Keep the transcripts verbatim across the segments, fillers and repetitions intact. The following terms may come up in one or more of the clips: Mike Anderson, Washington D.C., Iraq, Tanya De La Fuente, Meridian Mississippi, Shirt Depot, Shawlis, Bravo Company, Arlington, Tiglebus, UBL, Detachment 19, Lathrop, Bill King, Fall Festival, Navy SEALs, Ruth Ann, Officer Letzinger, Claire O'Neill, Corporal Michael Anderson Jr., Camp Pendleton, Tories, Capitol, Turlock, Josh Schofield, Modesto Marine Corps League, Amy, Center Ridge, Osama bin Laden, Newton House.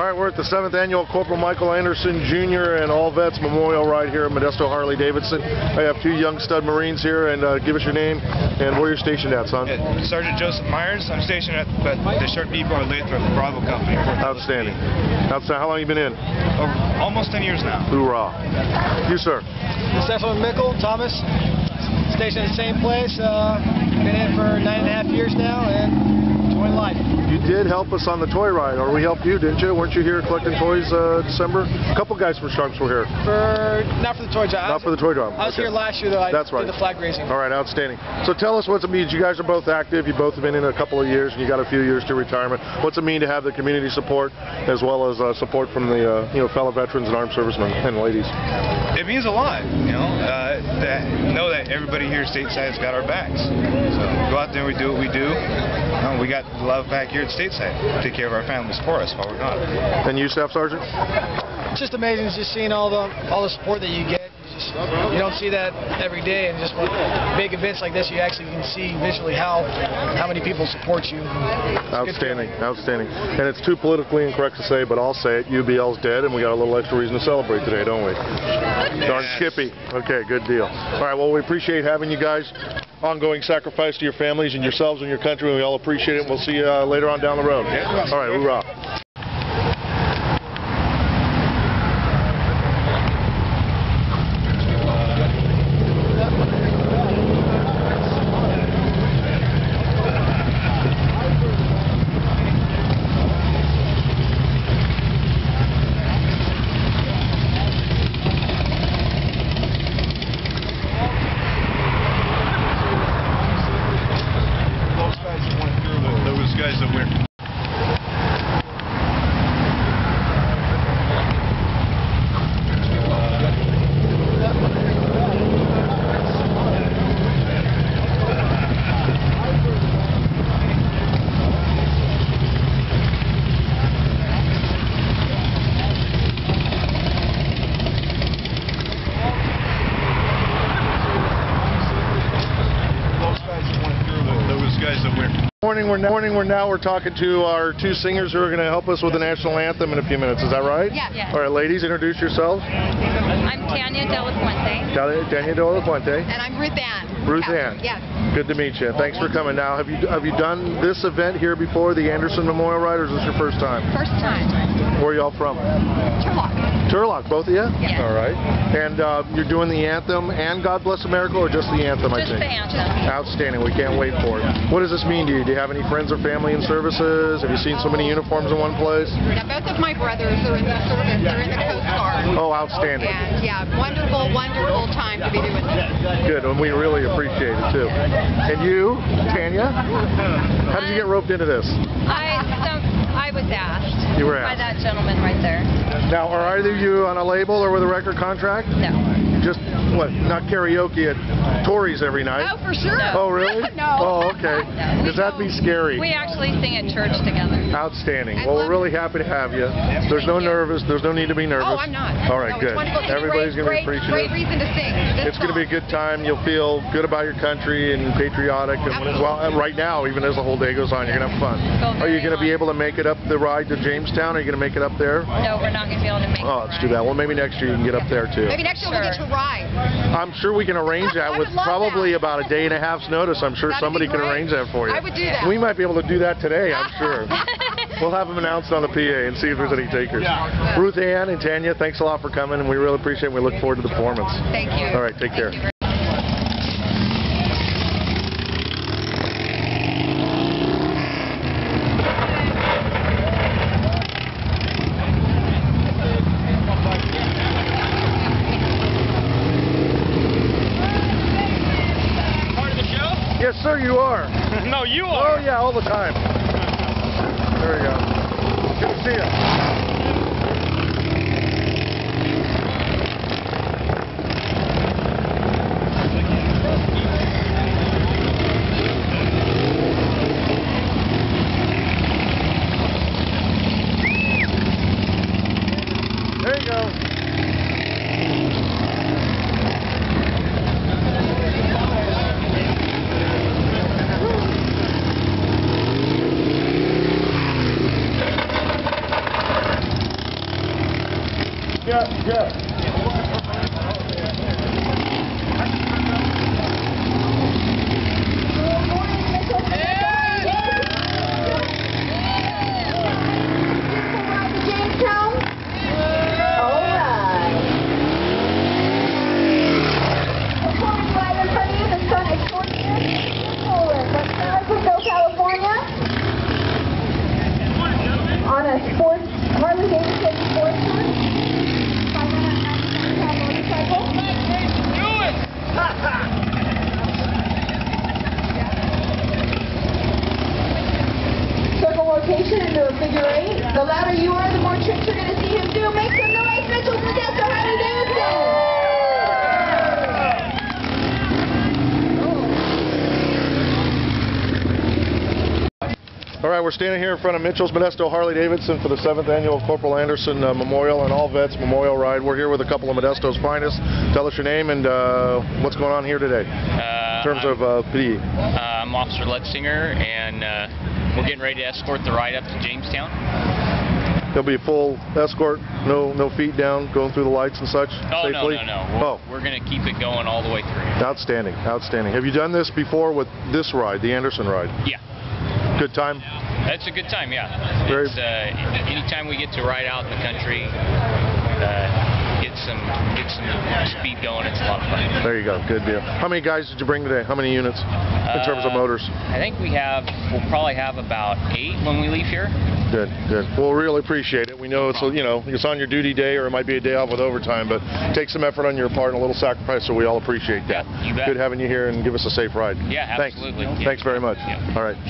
All right, we're at the seventh Annual Corporal Michael Anderson Junior and All Vets Memorial right here at Modesto Harley-Davidson. I have two young stud Marines here, and uh, give us your name and where you're stationed at, son. Yeah, Sergeant Joseph Myers. I'm stationed at the Shirt Depot in Lathrop, the Bravo Company. Outstanding. Outstanding. How long have you been in? Oh, almost ten years now. Hoorah. You, sir? Staff Sergeant Mickle, Thomas. Stationed at the same place. Uh, been in for nine and a half years now, and enjoying life. You did help us on the toy ride, or we helped you, didn't you? Weren't you here collecting toys uh, December? A couple guys from Sharp's were here. For not for the toy job. Not for the toy job. I was okay. Here last year, though. I That's right. Did the flag raising. All right, outstanding. So tell us what's it means. You guys are both active. You both have been in a couple of years, and you got a few years to retirement. What's it mean to have the community support as well as uh, support from the uh, you know fellow veterans and armed servicemen and ladies? It means a lot. You know, uh, that know that everybody here stateside has got our backs. So go out there, we do what we do. Um, we got love back here at Stateside, take care of our families for us while we're gone. And you, Staff Sergeant? It's just amazing just seeing all the all the support that you get. Just, you don't see that every day, and just with big events like this, you actually can see visually how how many people support you. Outstanding, outstanding. And it's too politically incorrect to say, but I'll say it. U B L's dead, and we got a little extra reason to celebrate today, don't we? Yes. Darn Skippy. Okay, good deal. All right, well, we appreciate having you guys. Ongoing sacrifice to your families and yourselves and your country, and we all appreciate it. We'll see you uh, later on down the road. All right, hoorah. We're now, morning. We're now we're talking to our two singers who are going to help us with the national anthem in a few minutes. Is that right? Yeah. yeah. All right, ladies, introduce yourselves. I'm Tanya De La Fuente. Tanya, Tanya De La Fuente. And I'm Ruth Ann. Ruth yeah. Ann. Yeah. Good to meet you. Thanks for coming. Now, have you have you done this event here before, the Anderson Memorial Ride, or is this your first time? First time. Where are y'all from? Turlock. Turlock, both of you? Yeah. All right. And uh, you're doing the anthem and God Bless America, or just the anthem? Just I think. Just the anthem. Outstanding. We can't wait for it. What does this mean to you? Do you have any friends or family in services? Have you seen so many uniforms in one place? Yeah, both of my brothers are in the service. They're in the Coast Guard. Oh, outstanding. And, yeah, wonderful, wonderful time to be doing this. Good, and we really appreciate it, too. And you, Tanya? How did you get roped into this? I some, I was asked. You were asked. By that gentleman right there. Now, are either of you on a label or with a record contract? No. Just, what, not karaoke at Tories every night? Oh, for sure. No. Oh, really? No. Oh, okay. No, Does that be scary? We actually sing at church together. Outstanding. I well, we're really happy to have you. There's no nervous. There's no need to be nervous. Oh, I'm not. All right, no, good. Everybody's going to be appreciative. Great reason to sing. It's going to be a good time. You'll feel good about your country and patriotic. And well, right now, even as the whole day goes on, you're going to have fun. Are you going to be able to make it up the ride to Jamestown? Are you going to make it up there? No, we're not going to be able to make it. Oh, let's do that. Well, maybe next year you can get up there, too. Maybe next year we'll get to ride. I'm sure we can arrange that with probably about a day and a half's notice. I'm sure somebody can arrange that for you. I would do that. We might be able to do that today, I'm sure. We'll have them announced on the P A and see if there's any takers. Yeah. Ruth Ann and Tanya, thanks a lot for coming, and we really appreciate it. We look forward to the performance. Thank you. All right, take care. Part of the show? Yes, sir, you are. No, you are. Oh, yeah, all the time. There we go. Good to see you. There you go. Jeff, Jeff. We're standing here in front of Mitchell's Modesto Harley-Davidson for the seventh Annual Corporal Anderson uh, Memorial and All Vets Memorial Ride. We're here with a couple of Modesto's finest. Tell us your name and uh, what's going on here today uh, in terms I'm, of uh, P D. Uh, I'm Officer Letzinger, and uh, we're getting ready to escort the ride up to Jamestown. There'll be a full escort, no no feet down, going through the lights and such oh, safely? No, no, no. We're, oh. we're going to keep it going all the way through. Outstanding, outstanding. Have you done this before with this ride, the Anderson ride? Yeah. Good time? That's a good time, yeah. It's, uh, anytime we get to ride out in the country, uh, get some get some speed going, it's a lot of fun. There you go, good deal. How many guys did you bring today? How many units in terms of motors? Uh, I think we have, we'll probably have about eight when we leave here. Good, good. We'll really appreciate it. We know it's, you know, it's on your duty day, or it might be a day off with overtime, but take some effort on your part and a little sacrifice, so we all appreciate that. Yeah, you bet. Good having you here, and give us a safe ride. Yeah, absolutely. Thanks, yeah. Thanks very much. Yeah. All right.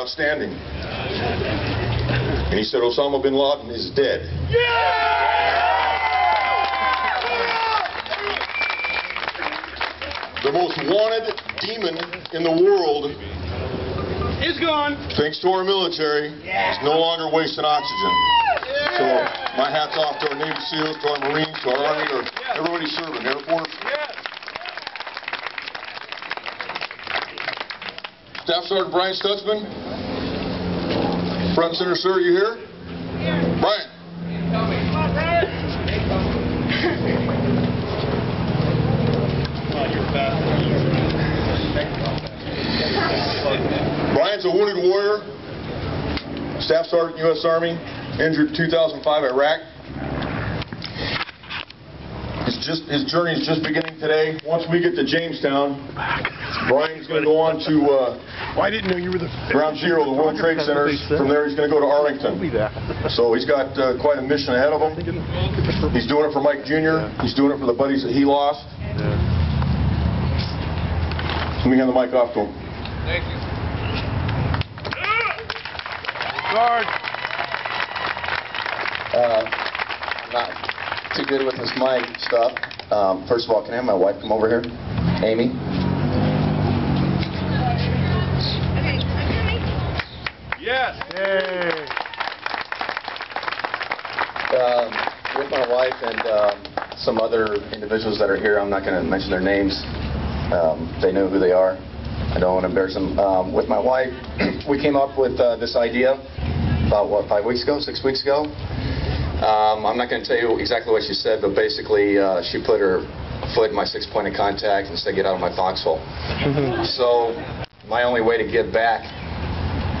Outstanding. And he said, Osama bin Laden is dead. Yeah! The most wanted demon in the world is gone. Thanks to our military, yeah. It's no longer wasting oxygen. Yeah. So my hat's off to our Navy SEALs, to our Marines, to our Army, to everybody serving, Air Force. Staff Sergeant Brian Stutzman, front center, sir, you here? Yeah. Brian. Brian's a wounded warrior, Staff Sergeant U S Army, injured two thousand five, Iraq. His, just, his journey is just beginning today. Once we get to Jamestown, Brian's going to go on to uh, well, I didn't know you were the Ground Zero, the World Trade Center. From there, he's going to go to Arlington. So he's got uh, quite a mission ahead of him. He's doing it for Mike Junior He's doing it for the buddies that he lost. Let me hand the mic off to him. Thank you. Guard. Uh, I'm not too good with this mic stuff. Um, first of all, can I have my wife come over here? Amy? Yes! Yay! Um, with my wife and um, some other individuals that are here, I'm not going to mention their names. Um, they know who they are. I don't want to embarrass them. Um, with my wife, we came up with uh, this idea about, what, five weeks ago, six weeks ago? Um, I'm not going to tell you exactly what she said, but basically uh, she put her foot in my sixth point of contact and said, get out of my foxhole. So my only way to give back,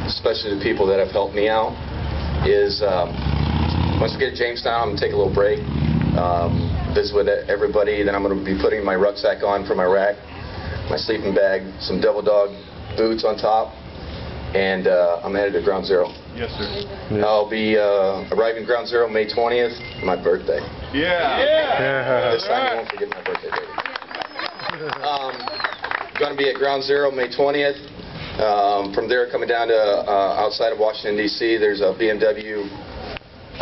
especially to people that have helped me out, is um, once we get to Jamestown, I'm going to take a little break, um, visit with everybody, then I'm going to be putting my rucksack on from Iraq, my sleeping bag, some Devil Dog boots on top, and uh, I'm headed to Ground Zero. Yes, sir. Yes. I'll be uh, arriving Ground Zero May twentieth, my birthday. Yeah. Yeah. yeah. This time I won't forget my birthday, baby. Um, going to be at Ground Zero May twentieth. Um, from there, coming down to uh, outside of Washington D C, there's a B M W.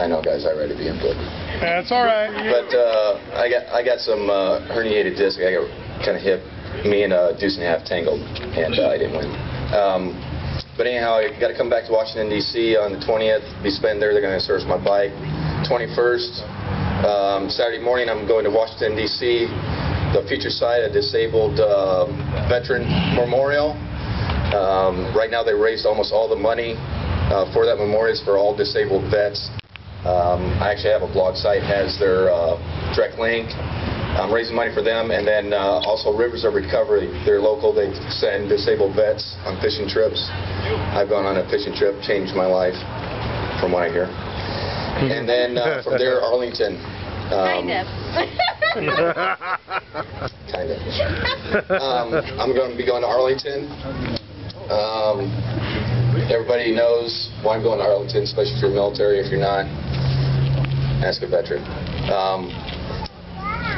I know, guys, I read a B M W. That's all right. But uh, I got I got some uh, herniated disc. I got kind of hip. Me and uh, Deuce and a Half tangled, and uh, I didn't win. Um, But anyhow, I got to come back to Washington D C on the twentieth. Be spending there. They're going to search my bike. twenty-first, um, Saturday morning, I'm going to Washington D C, the future site of disabled uh, veteran memorial. Um, right now, they raised almost all the money uh, for that memorial for all disabled vets. Um, I actually have a blog site has their uh, direct link. I'm raising money for them, and then uh, also Rivers of Recovery. They're local. They send disabled vets on fishing trips. I've gone on a fishing trip, changed my life, from what I hear. And then uh, from there, Arlington. Um, kind of. kind of. Um, I'm going to be going to Arlington. Um, everybody knows why I'm going to Arlington, especially if you're military. If you're not, ask a veteran. Um,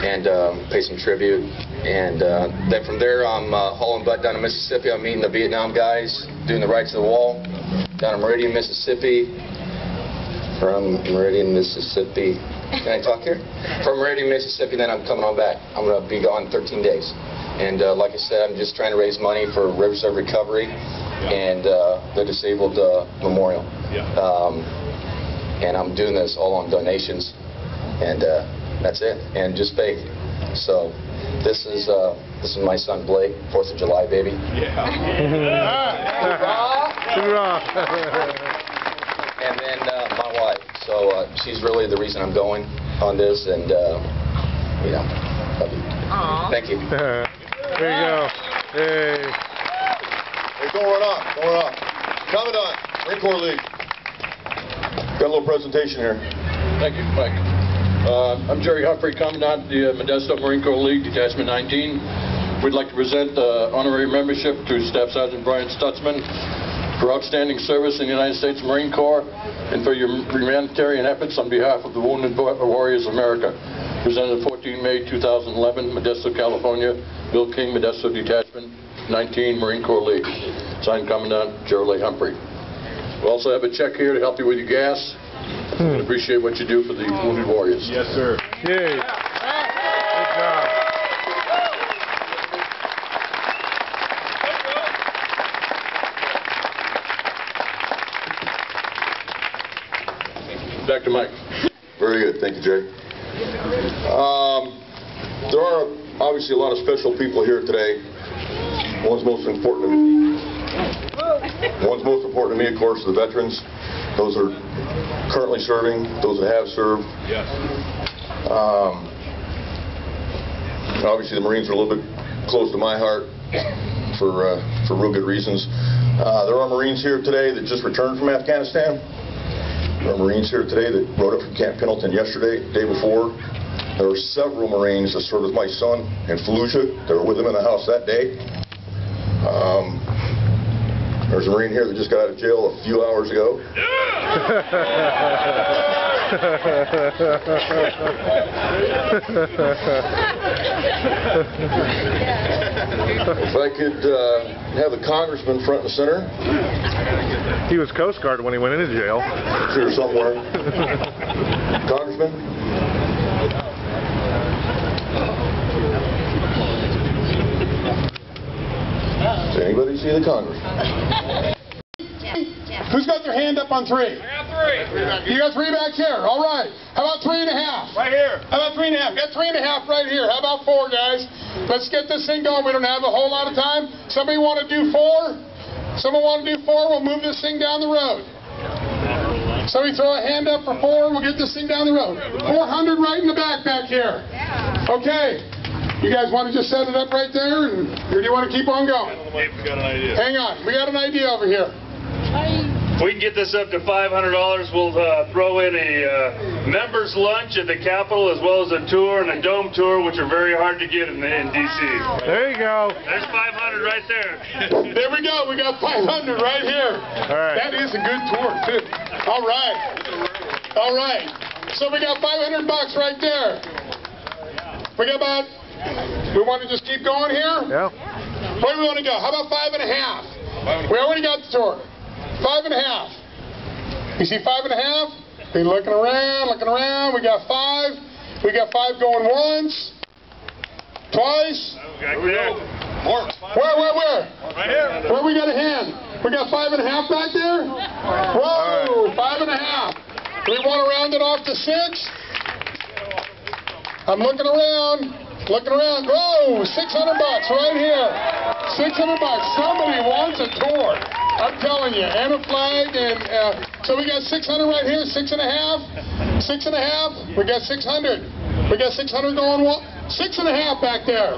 and um, pay some tribute, and uh, then from there I'm uh, hauling butt down to Mississippi. I'm meeting the Vietnam guys, doing the rights of the wall, down to Meridian, Mississippi, from Meridian, Mississippi, can I talk here? From Meridian, Mississippi, then I'm coming on back. I'm going to be gone thirteen days, and uh, like I said, I'm just trying to raise money for Rivers of Recovery and uh, the disabled uh, memorial, um, and I'm doing this all on donations, and uh, that's it, and just faith. So this is uh, this is my son Blake, Fourth of July baby. Yeah. And then uh, my wife. So uh, she's really the reason I'm going on this, and uh, you know, love you. Aww. Thank you. Uh, there you go. Hey. We're going on. Going on. Commandant, Marine Corps League. Got a little presentation here. Thank you, Mike. Uh, I'm Jerry Humphrey, Commandant of the uh, Modesto Marine Corps League, Detachment nineteen. We'd like to present uh, honorary membership to Staff Sergeant Brian Stutzman for outstanding service in the United States Marine Corps and for your humanitarian efforts on behalf of the Wounded Warriors of America. Presented fourteen May two thousand eleven, Modesto, California, Bill King, Modesto Detachment nineteen, Marine Corps League. Signed, Commandant Jerry Humphrey. We also have a check here to help you with your gas. Hmm. I appreciate what you do for the Wounded Warriors. Yes, sir. Yay. Yeah. Good job. Back to Mike. Very good. Thank you, Jay. Um, there are obviously a lot of special people here today. One's most important to me. One's most important to me, of course, the veterans. Those are currently serving, those that have served. Yes. Um, obviously, the Marines are a little bit close to my heart for uh, for real good reasons. Uh, there are Marines here today that just returned from Afghanistan. There are Marines here today that rode up from Camp Pendleton yesterday, the day before. There were several Marines that served with my son in Fallujah. They were with him in the house that day. Um, There's a Marine here that just got out of jail a few hours ago. Yeah. If I could uh, have the congressman front and center. He was Coast Guard when he went into jail. He's here somewhere. Congressman? Does anybody see the congressman? Who's got their hand up on three? I got three. You got three back here. All right. How about three and a half? Right here. How about three and a half? Got three and a half right here. How about four, guys? Let's get this thing going. We don't have a whole lot of time. Somebody want to do four? Someone want to do four? We'll move this thing down the road. Somebody throw a hand up for four, and we'll get this thing down the road. four hundred right in the back back here. Okay. You guys want to just set it up right there, and, or do you want to keep on going? Hang on, we got an idea over here. If we can get this up to five hundred dollars, we'll uh, throw in a uh, members' lunch at the Capitol, as well as a tour and a dome tour, which are very hard to get in, in D C. There you go. There's five hundred right there. There we go. We got five hundred right here. All right. That is a good tour, too. All right. All right. So we got five hundred bucks right there. Forget about we want to just keep going here? Yeah. Where do we want to go? How about five and a half? We already got the tour. Five and a half. You see five and a half? Be looking around, looking around. We got five. We got five going once. Twice. There we go. More. Where, where, where? Right here. Where we got a hand? We got five and a half back there? Whoa, five and a half. Do we want to round it off to six? I'm looking around. Looking around, whoa, six hundred bucks right here. six hundred bucks. Somebody wants a tour. I'm telling you, and a flag, and uh, so we got six hundred right here, six and a half, six and a half. We got six hundred. We got six hundred going one, six and a half back there.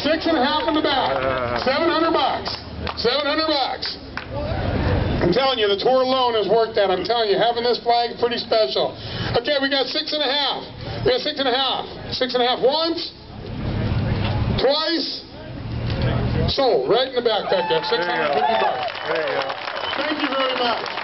Six and a half in the back. seven hundred bucks. seven hundred bucks. I'm telling you, the tour alone is worth that. I'm telling you, having this flag is pretty special. Okay, we got six and a half. We got six and a half. Six and a half once. Twice. Sold. Right in the back, back there. six hundred fifty bucks. Thank you very much.